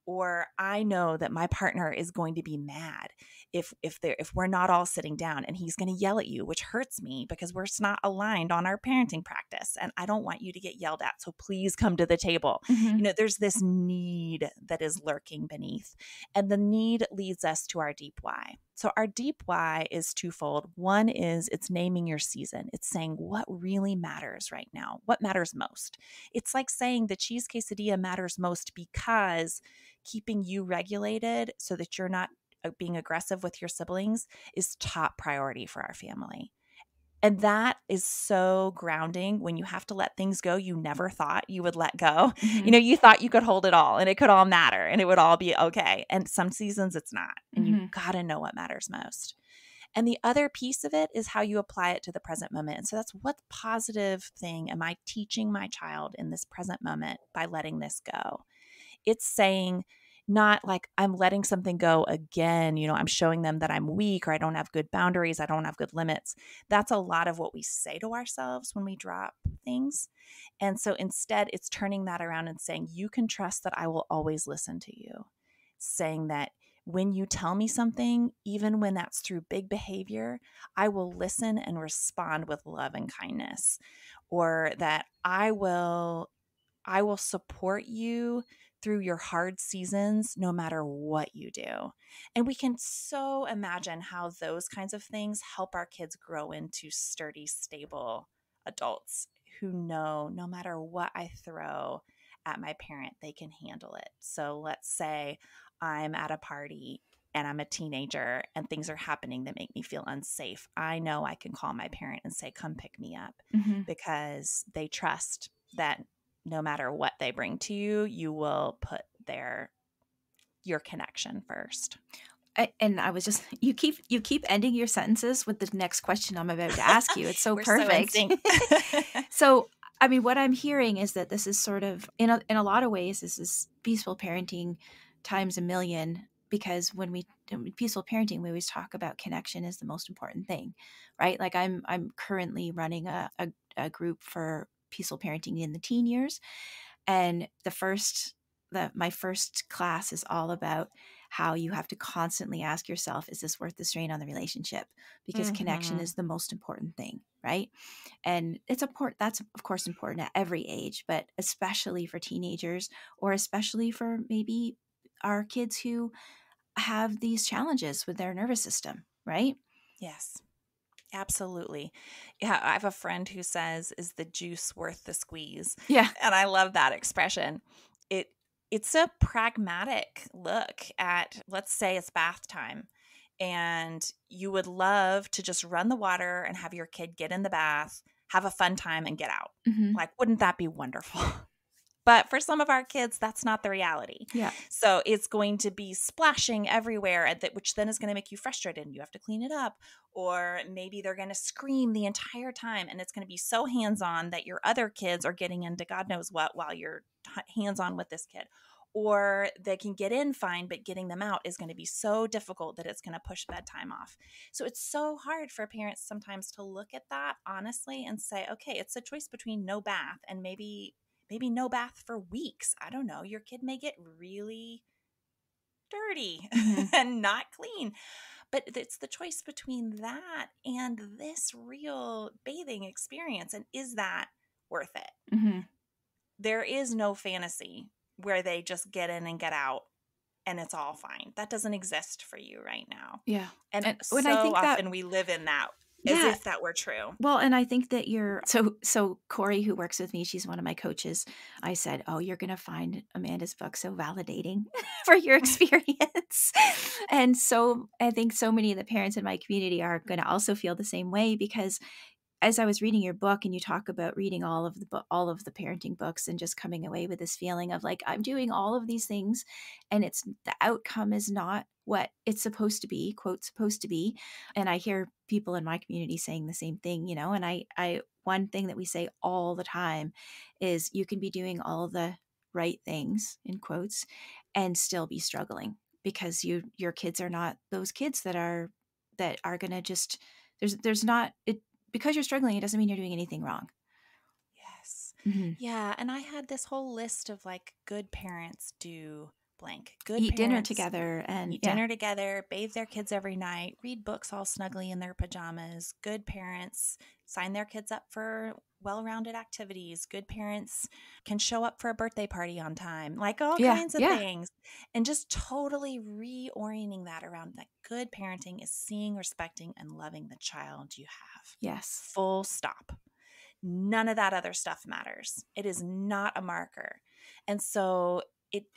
Or I know that my partner is going to be mad if we're not all sitting down, and he's going to yell at you, which hurts me because we're not aligned on our parenting practice, and I don't want you to get yelled at, so please come to the table. Mm-hmm. You know, there's this need that is lurking beneath, and the need leads us to our deep why. So our deep why is twofold. One is it's naming your season. It's saying what really matters right now, what matters most. It's like saying the cheese quesadilla matters most because keeping you regulated so that you're not being aggressive with your siblings is top priority for our family. And that is so grounding when you have to let things go you never thought you would let go. Mm-hmm. You know, you thought you could hold it all and it could all matter and it would all be okay. And some seasons it's not. And mm-hmm. You've got to know what matters most. And the other piece of it is how you apply it to the present moment. And so that's, what positive thing am I teaching my child in this present moment by letting this go? It's saying, not like I'm letting something go again. You know, I'm showing them that I'm weak or I don't have good boundaries. I don't have good limits. That's a lot of what we say to ourselves when we drop things. And so instead, it's turning that around and saying, you can trust that I will always listen to you. Saying that when you tell me something, even when that's through big behavior, I will listen and respond with love and kindness, or that I will support you through your hard seasons, no matter what you do. And we can so imagine how those kinds of things help our kids grow into sturdy, stable adults who know no matter what I throw at my parent, they can handle it. So let's say I'm at a party and I'm a teenager and things are happening that make me feel unsafe. I know I can call my parent and say, come pick me up, because they trust that no matter what they bring to you, you will put your connection first. And I was just, you keep ending your sentences with the next question I'm about to ask you. It's so perfect. So, so, I mean, what I'm hearing is that this is sort of, in a lot of ways, this is peaceful parenting times a million, because when we do peaceful parenting, we always talk about connection is the most important thing, right? Like I'm currently running a group for peaceful parenting in the teen years. And my first class is all about how you have to constantly ask yourself, is this worth the strain on the relationship? Because connection is the most important thing, right? And it's important. That's of course important at every age, but especially for teenagers, or especially for maybe our kids who have these challenges with their nervous system, right? Yes. Absolutely. Yeah. I have a friend who says, is the juice worth the squeeze? Yeah. And I love that expression. It's a pragmatic look at, let's say it's bath time and you would love to just run the water and have your kid get in the bath, have a fun time and get out. Like, wouldn't that be wonderful? But for some of our kids, that's not the reality. Yeah. So it's going to be splashing everywhere, which then is going to make you frustrated and you have to clean it up. Or maybe they're going to scream the entire time and it's going to be so hands-on that your other kids are getting into God knows what while you're hands-on with this kid. Or they can get in fine, but getting them out is going to be so difficult that it's going to push bedtime off. So it's so hard for parents sometimes to look at that honestly and say, okay, it's a choice between no bath and maybe no bath for weeks. I don't know. Your kid may get really dirty and not clean. But it's the choice between that and this real bathing experience. And is that worth it? There is no fantasy where they just get in and get out and it's all fine. That doesn't exist for you right now. Yeah. And so when I think often we live in that. As if that were true. Well, and I think that so Corey, who works with me, she's one of my coaches. I said, oh, you're going to find Amanda's book so validating for your experience. And so I think so many of the parents in my community are going to also feel the same way, because as I was reading your book and you talk about reading all of the parenting books and just coming away with this feeling of like, I'm doing all of these things and it's the outcome is not what it's supposed to be, quote, supposed to be. And I hear people in my community saying the same thing, you know, and I one thing that we say all the time is you can be doing all the right things in quotes and still be struggling, because your kids are not those kids that are going to just, there's not it, because you're struggling, it doesn't mean you're doing anything wrong. Yes. Yeah. And I had this whole list of like good parents do blank. Good eat parents, dinner together and eat dinner together, bathe their kids every night, read books all snugly in their pajamas. Good parents sign their kids up for well-rounded activities. Good parents can show up for a birthday party on time, like all kinds of things. And just totally reorienting that around that good parenting is seeing, respecting, and loving the child you have. Yes. Full stop. None of that other stuff matters. It is not a marker. And so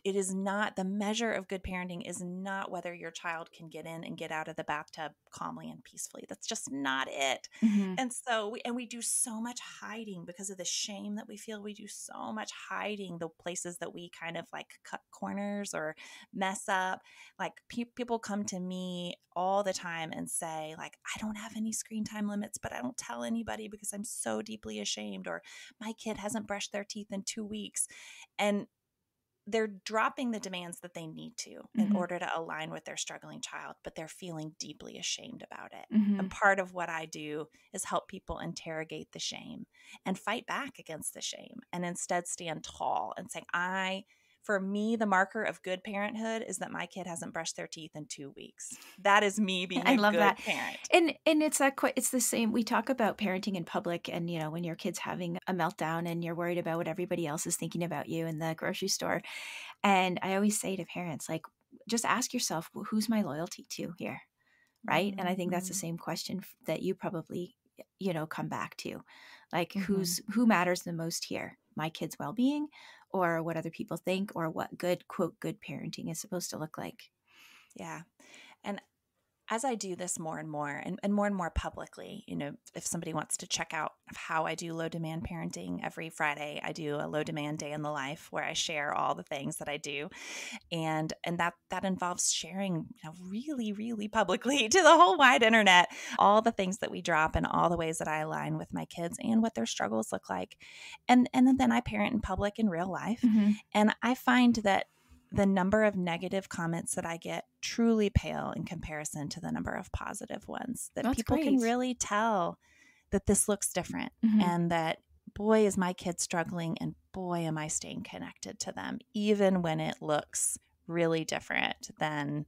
it is not, the measure of good parenting is not whether your child can get in and get out of the bathtub calmly and peacefully. That's just not it. And so we do so much hiding because of the shame that we feel. We do so much hiding the places that we kind of like cut corners or mess up. Like people come to me all the time and say like, I don't have any screen time limits, but I don't tell anybody because I'm so deeply ashamed, or my kid hasn't brushed their teeth in 2 weeks. And they're dropping the demands that they need to in mm-hmm. order to align with their struggling child, but they're feeling deeply ashamed about it. Mm-hmm. And part of what I do is help people interrogate the shame and fight back against the shame and instead stand tall and say, for me, the marker of good parenthood is that my kid hasn't brushed their teeth in 2 weeks. That is me being a good parent. And it's the same. We talk about parenting in public and, you know, when your kid's having a meltdown and you're worried about what everybody else is thinking about you in the grocery store. And I always say to parents, like, just ask yourself, well, who's my loyalty to here? Right. Mm-hmm. And I think that's the same question that you probably, you know, come back to, like, mm-hmm. who matters the most here? My kid's well-being, or what other people think, or what good, quote, good parenting is supposed to look like. Yeah. And as I do this more and more and more publicly, you know, if somebody wants to check out how I do low demand parenting, every Friday I do a low demand day in the life where I share all the things that I do. And that involves sharing, you know, really, really publicly to the whole wide internet, all the things that we drop and all the ways that I align with my kids and what their struggles look like. And then I parent in public in real life. Mm-hmm. And I find that the number of negative comments that I get truly pale in comparison to the number of positive ones, that people can really tell that this looks different mm-hmm. and that, boy, is my kid struggling and boy, am I staying connected to them, even when it looks really different than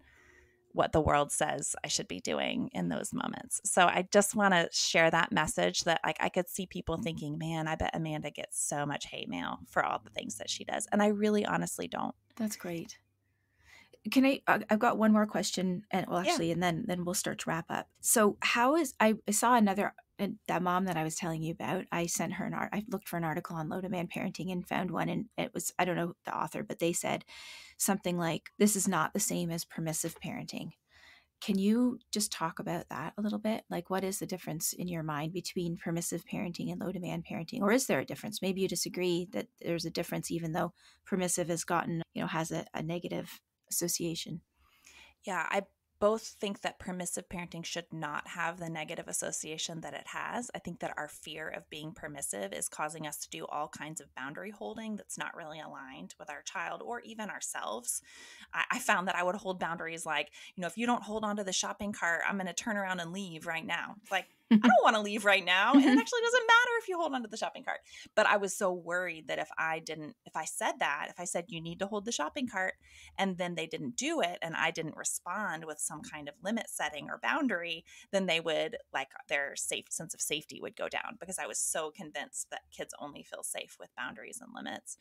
what the world says I should be doing in those moments. So I just want to share that message that, like, I could see people thinking, man, I bet Amanda gets so much hate mail for all the things that she does. And I really honestly don't. That's great. Can I've got one more question and then we'll start to wrap up. So I saw that mom that I was telling you about, I sent her I looked for an article on low demand parenting and found one. And it was, I don't know the author, but they said something like, this is not the same as permissive parenting. Can you just talk about that a little bit? Like, what is the difference in your mind between permissive parenting and low demand parenting? Or is there a difference? Maybe you disagree that there's a difference, even though permissive has gotten, you know, has a negative association. Yeah, I both think that permissive parenting should not have the negative association that it has. I think that our fear of being permissive is causing us to do all kinds of boundary holding that's not really aligned with our child or even ourselves. I found that I would hold boundaries like, you know, if you don't hold onto the shopping cart, I'm going to turn around and leave right now. It's like, I don't want to leave right now. And it actually doesn't matter if you hold onto the shopping cart. But I was so worried that if I said you need to hold the shopping cart and then they didn't do it and I didn't respond with some kind of limit setting or boundary, then they would, like, their sense of safety would go down because I was so convinced that kids only feel safe with boundaries and limits.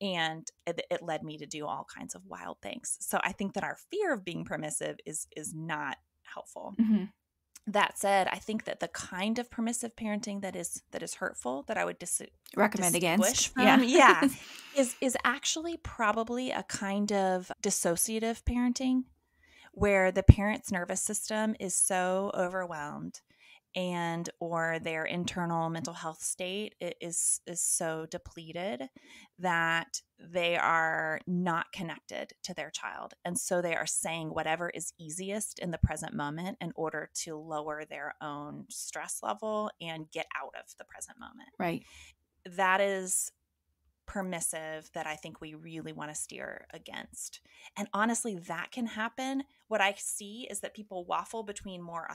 And it led me to do all kinds of wild things. So I think that our fear of being permissive is not helpful. Mm-hmm. That said, I think that the kind of permissive parenting that is hurtful, that I would recommend against, is actually probably a kind of dissociative parenting where the parent's nervous system is so overwhelmed and or their internal mental health state is so depleted that they are not connected to their child. And so they are saying whatever is easiest in the present moment in order to lower their own stress level and get out of the present moment. Right. That is permissive that I think we really want to steer against. And honestly, that can happen. What I see is that people waffle between more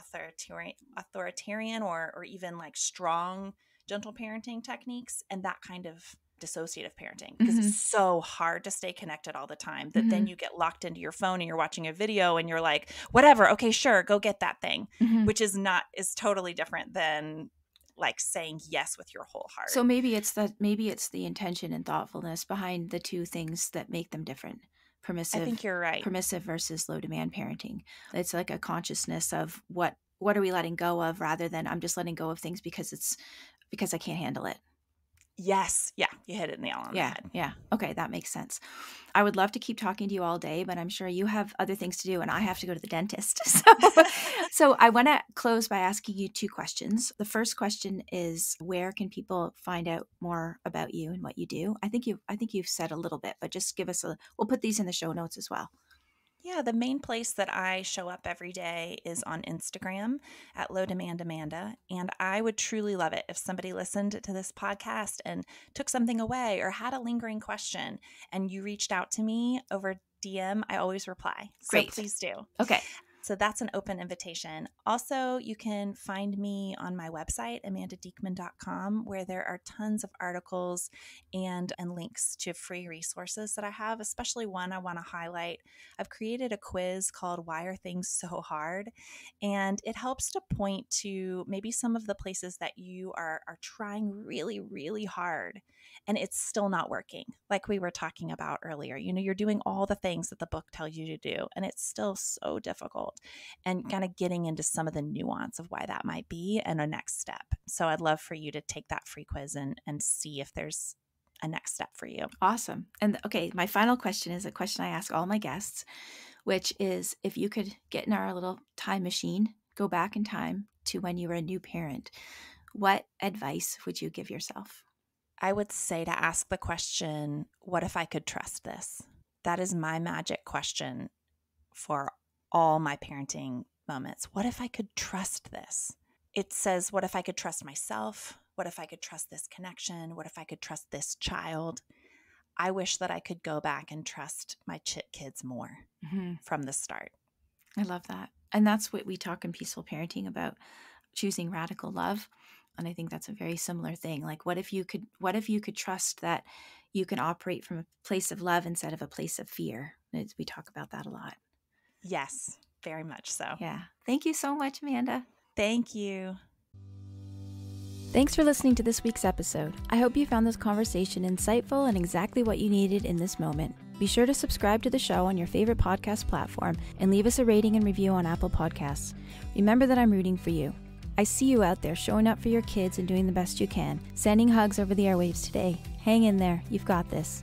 authoritarian or even like strong, gentle parenting techniques and that kind of dissociative parenting because mm-hmm. it's so hard to stay connected all the time that mm-hmm. then you get locked into your phone and you're watching a video and you're like, whatever, okay, sure, go get that thing, mm-hmm. which is totally different than like saying yes with your whole heart. So maybe it's the intention and thoughtfulness behind the two things that make them different. Permissive, I think you're right. Permissive versus low demand parenting. It's like a consciousness of what are we letting go of rather than I'm just letting go of things because I can't handle it. Yes. Yeah. You hit it in the nail on the head. Yeah. Okay. That makes sense. I would love to keep talking to you all day, but I'm sure you have other things to do and I have to go to the dentist. So I want to close by asking you two questions. The first question is, where can people find out more about you and what you do? I think you've said a little bit, but just give us we'll put these in the show notes as well. Yeah, the main place that I show up every day is on Instagram at Low Demand Amanda. And I would truly love it if somebody listened to this podcast and took something away or had a lingering question and you reached out to me over DM. I always reply. Great. So please do. Okay. So that's an open invitation. Also, you can find me on my website, amandadiekman.com, where there are tons of articles and links to free resources that I have, especially one I want to highlight. I've created a quiz called Why Are Things So Hard? And it helps to point to maybe some of the places that you are trying really, really hard, and it's still not working, like we were talking about earlier. You know, you're doing all the things that the book tells you to do, and it's still so difficult. And kind of getting into some of the nuance of why that might be and a next step. So I'd love for you to take that free quiz and see if there's a next step for you. Awesome. And okay, my final question is a question I ask all my guests, which is if you could get in our little time machine, go back in time to when you were a new parent, what advice would you give yourself? I would say to ask the question, what if I could trust this? That is my magic question for all my parenting moments. What if I could trust this? It says, what if I could trust myself? What if I could trust this connection? What if I could trust this child? I wish that I could go back and trust my kids more from the start. I love that. And that's what we talk in Peaceful Parenting about, choosing radical love. And I think that's a very similar thing. Like, what if you could trust that you can operate from a place of love instead of a place of fear? We talk about that a lot. Yes, very much so. Yeah. Thank you so much, Amanda. Thank you. Thanks for listening to this week's episode. I hope you found this conversation insightful and exactly what you needed in this moment. Be sure to subscribe to the show on your favorite podcast platform and leave us a rating and review on Apple Podcasts. Remember that I'm rooting for you. I see you out there showing up for your kids and doing the best you can. Sending hugs over the airwaves today. Hang in there. You've got this.